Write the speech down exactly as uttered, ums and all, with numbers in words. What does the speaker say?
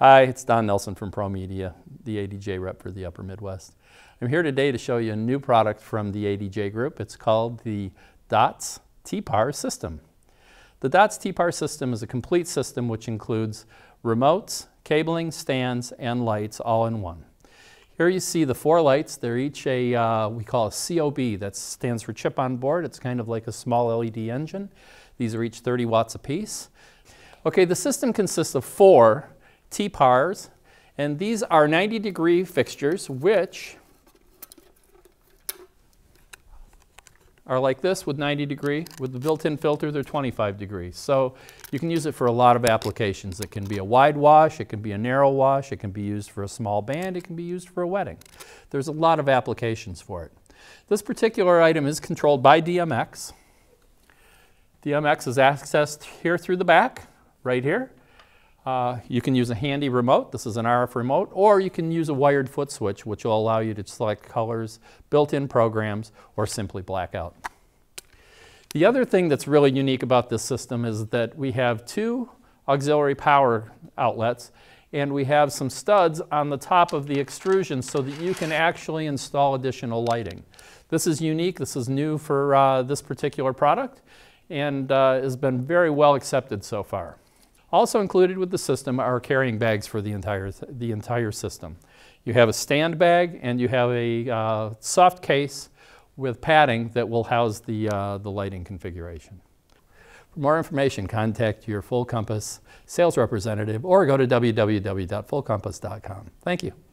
Hi, it's Don Nelson from ProMedia, the A D J rep for the Upper Midwest. I'm here today to show you a new product from the A D J group. It's called the Dotz TPar system. The Dotz TPar system is a complete system which includes remotes, cabling, stands, and lights all in one. Here you see the four lights. They're each a, uh, we call a C O B. That stands for chip on board. It's kind of like a small L E D engine. These are each thirty watts apiece. Okay, the system consists of four TPars, and these are ninety degree fixtures which are like this with ninety degree. With the built-in filter, they're twenty-five degrees. So you can use it for a lot of applications. It can be a wide wash, it can be a narrow wash, it can be used for a small band, it can be used for a wedding. There's a lot of applications for it. This particular item is controlled by D M X. D M X is accessed here through the back, right here. Uh, you can use a handy remote, this is an R F remote, or you can use a wired foot switch, which will allow you to select colors, built-in programs, or simply blackout. The other thing that's really unique about this system is that we have two auxiliary power outlets, and we have some studs on the top of the extrusion so that you can actually install additional lighting. This is unique, this is new for uh, this particular product, and uh, has been very well accepted so far. Also included with the system are carrying bags for the entire, the entire system. You have a stand bag and you have a uh, soft case with padding that will house the, uh, the lighting configuration. For more information, contact your Full Compass sales representative or go to w w w dot full compass dot com. Thank you.